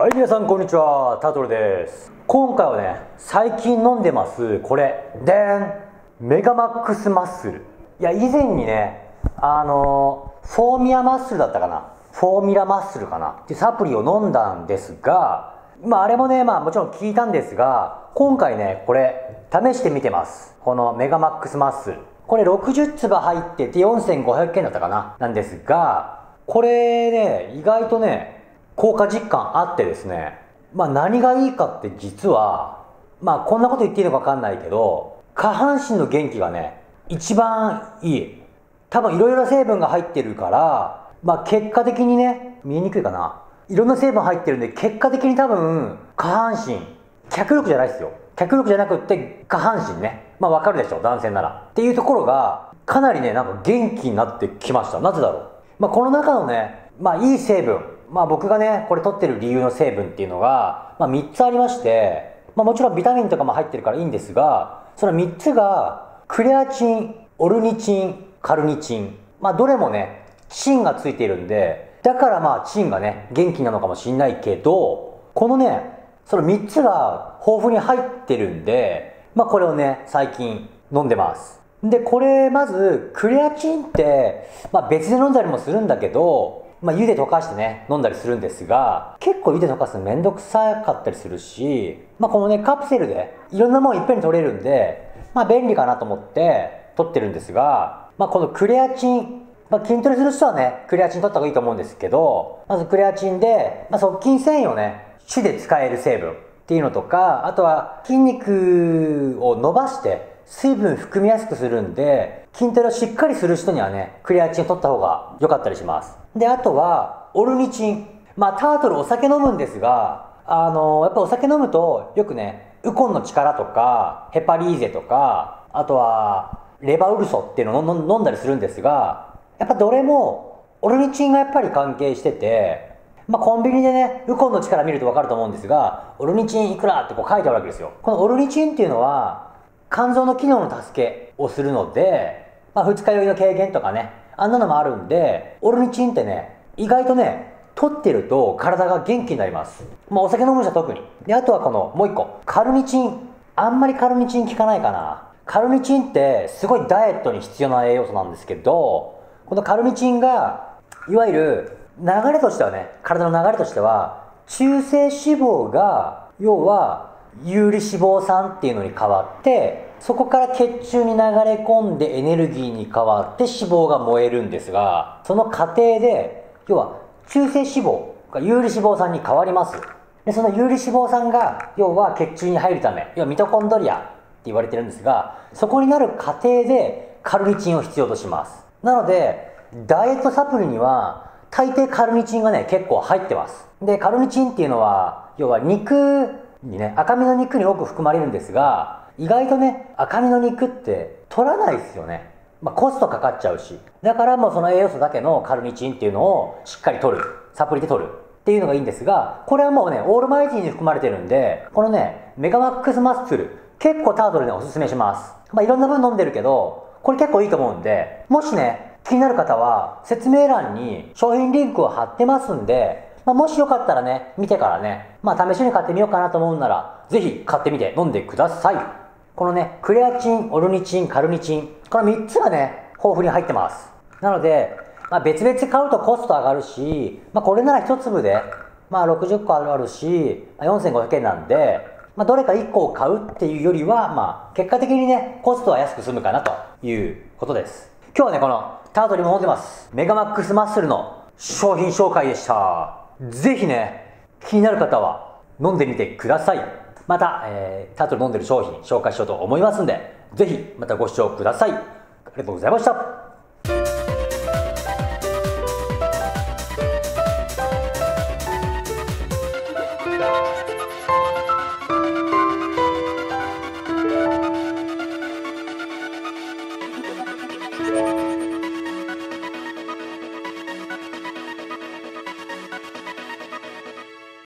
はい、皆さんこんにちは、タートルです。今回はね、最近飲んでますこれでーん、メガマックスマッスル。いや、以前にねフォーミュラマッスルだったかな、フォーミュラマッスルかなっていうサプリを飲んだんですが、まああれもね、まあもちろん効いたんですが、今回ねこれ試してみてます。このメガマックスマッスル、これ60粒入ってて4500円だったかな、なんですが、これね意外とね効果実感あってですね、まあ何がいいかって実は、まあこんなこと言っていいのか分かんないけど、下半身の元気がね一番いい。多分いろいろな成分が入ってるから、まあ結果的にね、見えにくいかな、いろんな成分入ってるんで、結果的に多分下半身、脚力じゃないですよ、脚力じゃなくって下半身ね、まあ分かるでしょ男性ならっていうところがかなりね、なんか元気になってきました。なぜだろう。まあこの中のね、まあいい成分、まあ僕がねこれ取ってる理由の成分っていうのが、まあ、3つありまして、まあ、もちろんビタミンとかも入ってるからいいんですが、その3つがクレアチン、オルニチン、カルニチン、まあどれもねチンがついているんで、だからまあチンがね元気なのかもしれないけど、このねその3つが豊富に入ってるんで、まあこれをね最近飲んでます。でこれまずクレアチンって、まあ、別で飲んだりもするんだけど、まあ湯で溶かしてね飲んだりするんですが、結構湯で溶かすのめんどくさかったりするし、まあこのねカプセルでいろんなもんいっぺんに取れるんで、まあ便利かなと思って取ってるんですが、まあこのクレアチン、まあ筋トレする人はねクレアチン取った方がいいと思うんですけど、まずクレアチンで、まあ側近繊維をね手で使える成分っていうのとか、あとは筋肉を伸ばして水分含みやすくするんで、筋トレをしっかりする人にはねクレアチンを取った方が良かったりします。であとはオルニチン、まあタートルお酒飲むんですが、やっぱお酒飲むとよくねウコンの力とかヘパリーゼとか、あとはレバウルソっていうのを飲んだりするんですが、やっぱどれもオルニチンがやっぱり関係してて、まあコンビニでねウコンの力見ると分かると思うんですが、オルニチンいくらってこう書いてあるわけですよ。このオルニチンっていうのは肝臓の機能の助けをするので、まあ、二日酔いの軽減とかね、あんなのもあるんで、オルニチンってね意外とね取ってると体が元気になります。まあお酒飲む人は特に。であとはこのもう一個、カルニチン。あんまりカルニチン効かないかな。カルニチンってすごいダイエットに必要な栄養素なんですけど、このカルニチンがいわゆる流れとしてはね、体の流れとしては中性脂肪が要は有利脂肪酸っていうのに変わって、そこから血中に流れ込んでエネルギーに変わって脂肪が燃えるんですが、その過程で要は中性脂肪が有利脂肪酸に変わります。でその有利脂肪酸が要は血中に入るため、要はミトコンドリアって言われてるんですが、そこになる過程でカルニチンを必要とします。なのでダイエットサプリには大抵カルニチンがね結構入ってます。でカルニチンっていうのは要は肉にね、赤身の肉に多く含まれるんですが、意外とね赤身の肉って取らないですよね。まあ、コストかかっちゃうし、だからもうその栄養素だけのカルニチンっていうのをしっかり取る、サプリで取るっていうのがいいんですが、これはもうねオールマイティに含まれてるんで、このねメガマックスマッスル結構タートルでおすすめします。まあ、いろんな分飲んでるけどこれ結構いいと思うんで、もしね気になる方は説明欄に商品リンクを貼ってますんで、まあもしよかったらね見てからね、まあ試しに買ってみようかなと思うならぜひ買ってみて飲んでください。このねクレアチン、オルニチン、カルニチン、この3つがね豊富に入ってます。なので、まあ、別々買うとコスト上がるし、まあ、これなら1粒で、まあ、60個あるし、まあ、4500円なんで、まあ、どれか1個を買うっていうよりは、まあ、結果的にねコストは安く済むかなということです。今日はねこのタートルも飲んでますメガマックスマッスルの商品紹介でした。ぜひね気になる方は飲んでみてください。また、タートル飲んでる商品紹介しようと思いますんで、ぜひまたご視聴ください。ありがとうございました。